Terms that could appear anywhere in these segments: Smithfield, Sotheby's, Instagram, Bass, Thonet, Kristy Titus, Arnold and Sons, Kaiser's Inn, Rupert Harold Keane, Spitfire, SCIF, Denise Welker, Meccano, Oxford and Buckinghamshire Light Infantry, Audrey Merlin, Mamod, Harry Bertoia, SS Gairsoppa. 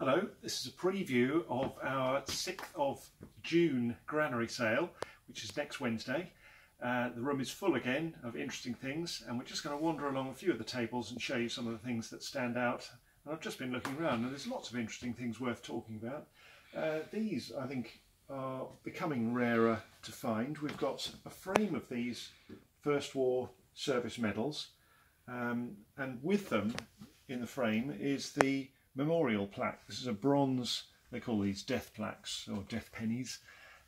Hello, this is a preview of our 6th of June granary sale, which is next Wednesday. The room is full again of interesting things, and we're just going to wander along a few of the tables and show you some of the things that stand out. And I've just been looking around and there's lots of interesting things worth talking about. These, I think, are becoming rarer to find. We've got a frame of these First War service medals, and with them in the frame is the memorial plaque. This is a bronze, they call these death plaques or death pennies,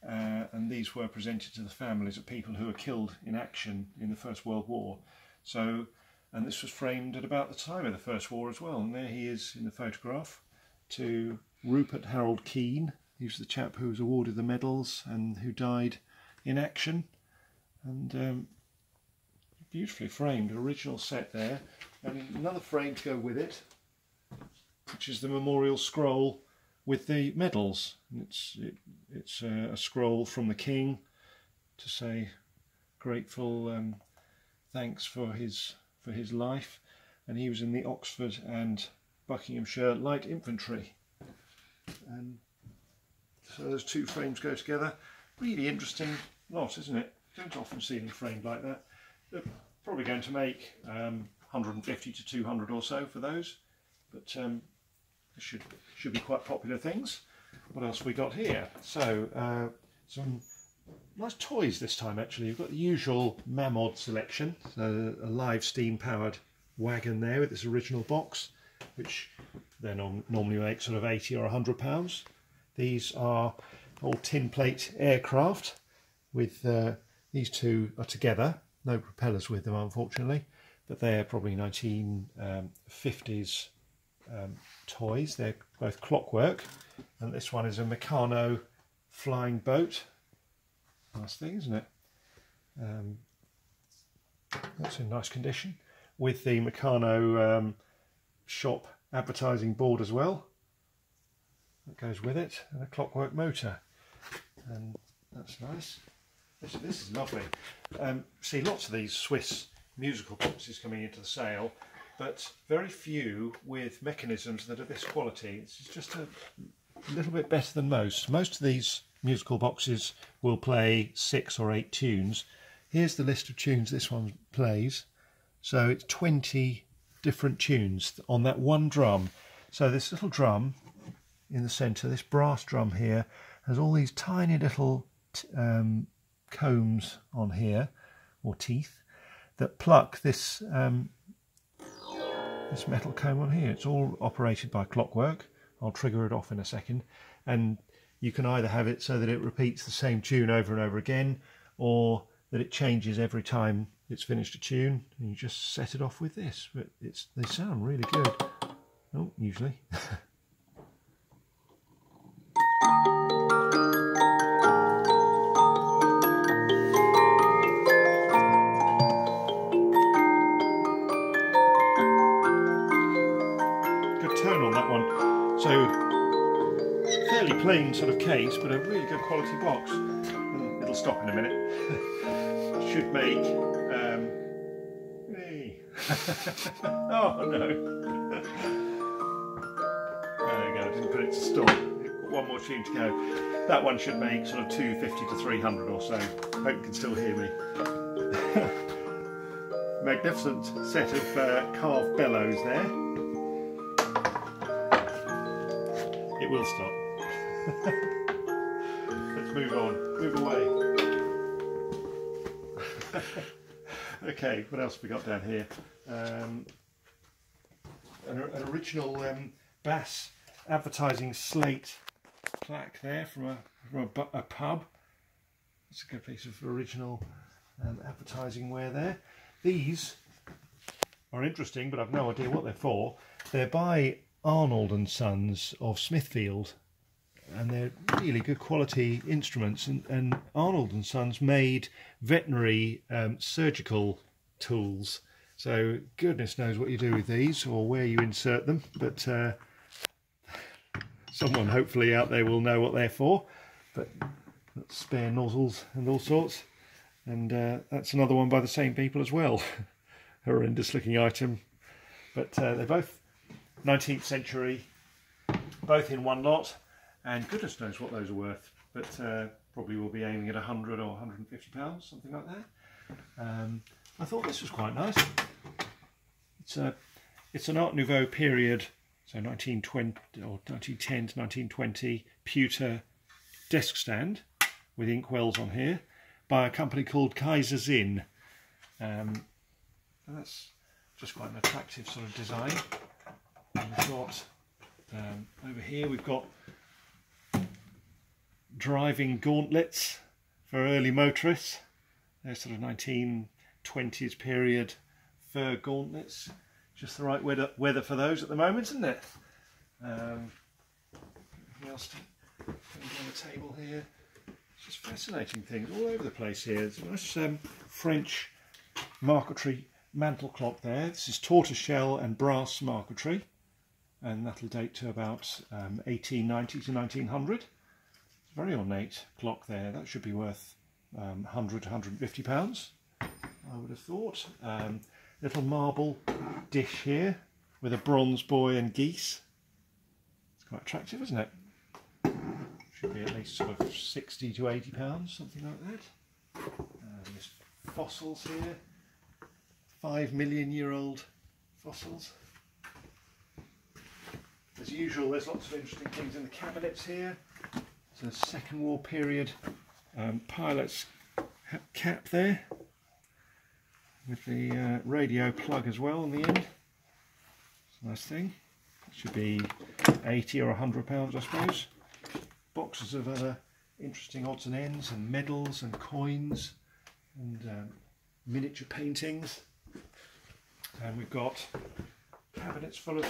and these were presented to the families of people who were killed in action in the First World War. So, and this was framed at about the time of the First War as well, and there he is in the photograph to Rupert Harold Keane. He was the chap who was awarded the medals and who died in action, and beautifully framed, original set there, and another frame to go with it, which is the memorial scroll with the medals. And it's a scroll from the king to say grateful thanks for his life, and he was in the Oxford and Buckinghamshire Light Infantry. And so those two frames go together. Really interesting lot, isn't it? You don't often see them framed like that. They're probably going to make 150 to 200 or so for those, but should be quite popular things. What else have we got here? So some nice toys this time actually. You've got the usual Mamod selection, so a live steam powered wagon there with its original box, which they normally make sort of 80 or 100 pounds. These are old tin plate aircraft with these two are together, no propellers with them unfortunately, but they're probably 1950s toys. They're both clockwork, and this one is a Meccano flying boat. Nice thing, isn't it? That's in nice condition with the Meccano shop advertising board as well that goes with it, and a clockwork motor, and that's nice. This is lovely. See lots of these Swiss musical boxes coming into the sale, but very few with mechanisms that are this quality. This is just a little bit better than most. Most of these musical boxes will play 6 or 8 tunes. Here's the list of tunes this one plays. So it's 20 different tunes on that one drum. So this little drum in the centre, this brass drum here, has all these tiny little combs on here, or teeth, that pluck this this metal comb on here. It's all operated by clockwork. I'll trigger it off in a second, and you can either have it so that it repeats the same tune over and over again, or that it changes every time it's finished a tune, and you just set it off with this. But they sound really good. Oh, usually. Plain sort of case, but a really good quality box. It'll stop in a minute. Should make oh no. There you go, I didn't put it to stop. One more tune to go. That one should make sort of 250 to 300 or so. Hope you can still hear me. Magnificent set of carved bellows there. It will stop. Let's move on, move away. Okay, what else have we got down here? An original Bass advertising slate plaque there from a pub. That's a good piece of original advertising wear there. These are interesting, but I've no idea what they're for. They're by Arnold and Sons of Smithfield, and they're really good quality instruments, and Arnold and Sons made veterinary surgical tools, so goodness knows what you do with these or where you insert them, but someone hopefully out there will know what they're for. But spare nozzles and all sorts, and that's another one by the same people as well. Horrendous looking item, but they're both 19th century both in one lot, and goodness knows what those are worth, but probably will be aiming at £100 or £150, something like that. I thought this was quite nice. It's an Art Nouveau period, so 1920 or 1910 to 1920 pewter desk stand with inkwells on here by a company called Kaiser's Inn. And that's just quite an attractive sort of design. And we've got over here we've got driving gauntlets for early motorists. They're sort of 1920s period fur gauntlets. Just the right weather for those at the moment, isn't it? Anything else on the table here? It's just fascinating things all over the place here. There's a nice French marquetry mantel clock there. This is tortoiseshell and brass marquetry, and that'll date to about 1890 to 1900. It's a very ornate clock there. That should be worth £100 to £150, I would have thought. Little marble dish here with a bronze boy and geese. It's quite attractive, isn't it? Should be at least sort of £60 to £80, something like that. There's fossils here, 5 million-year-old fossils. As usual, there's lots of interesting things in the cabinets here. It's a Second War period pilot's cap there, with the radio plug as well on the end. It's a nice thing. It should be £80 or £100, I suppose. Boxes of other interesting odds and ends, and medals and coins, and miniature paintings. And we've got cabinets full of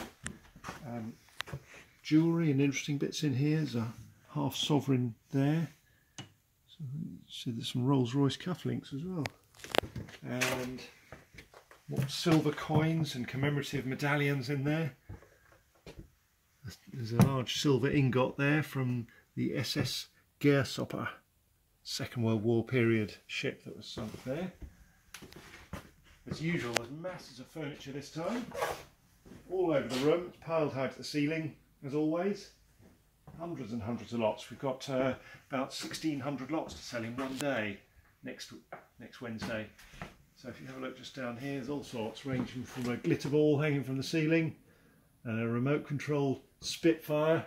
jewellery and interesting bits in here. There's a half sovereign there. So there's some Rolls Royce cufflinks as well. And what silver coins and commemorative medallions in there. There's a large silver ingot there from the SS Gairsoppa, Second World War period ship that was sunk there. As usual, there's masses of furniture this time, all over the room. It's piled high to the ceiling, as always. Hundreds and hundreds of lots. We've got about 1,600 lots to sell in one day. Next Wednesday. So if you have a look just down here, there's all sorts, ranging from a glitter ball hanging from the ceiling, and a remote controlled Spitfire,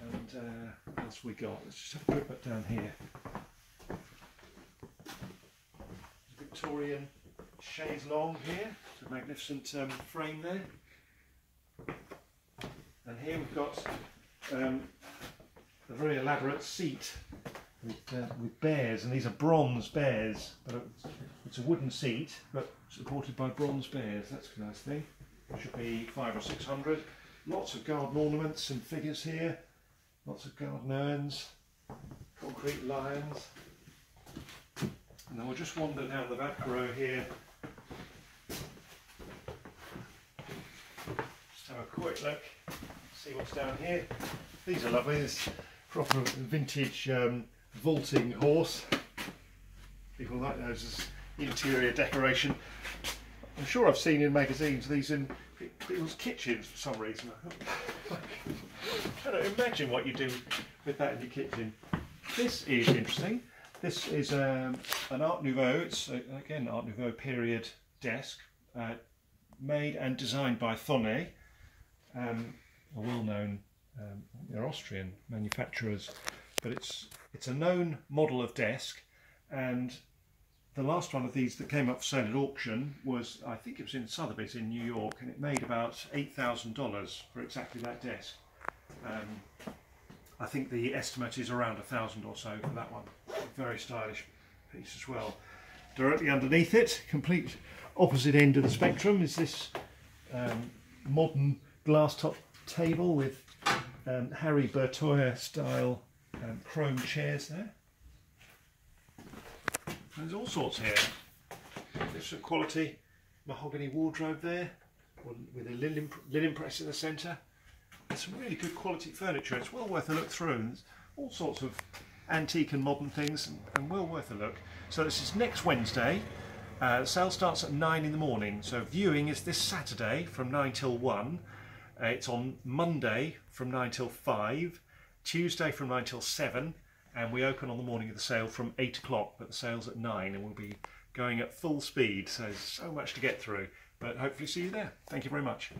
and what else we got? Let's just have a quick look down here. There's a Victorian chaise longue here. It's a magnificent frame there. And here we've got a very elaborate seat with bears, and these are bronze bears, but it's a wooden seat but supported by bronze bears. That's a nice thing. It should be 500 or 600. Lots of garden ornaments and figures here, lots of garden urns, concrete lions. And then we'll just wander down the back row here, just have a quick look, see what's down here. These are lovely. This proper vintage vaulting horse. People like those as interior decoration. I'm sure I've seen in magazines these in people's kitchens for some reason. I don't imagine what you do with that in your kitchen. This is interesting. This is an Art Nouveau. It's again Art Nouveau period desk, made and designed by Thonet, a well-known. They're Austrian manufacturers, but it's a known model of desk, and the last one of these that came up for sale at auction was, I think it was in Sotheby's in New York, and it made about $8,000 for exactly that desk. I think the estimate is around 1,000 or so for that one. Very stylish piece as well. Directly underneath it, complete opposite end of the spectrum, is this modern glass top table with Harry Bertoia style chrome chairs there. There's all sorts here. There's a quality mahogany wardrobe there with a linen press in the centre. There's some really good quality furniture. It's well worth a look through, and there's all sorts of antique and modern things, and well worth a look. So this is next Wednesday. The sale starts at 9 in the morning, so viewing is this Saturday from 9 till 1. It's on Monday from 9 till 5, Tuesday from 9 till 7, and we open on the morning of the sale from 8 o'clock, but the sale's at 9 and we'll be going at full speed, so there's so much to get through, but hopefully see you there. Thank you very much.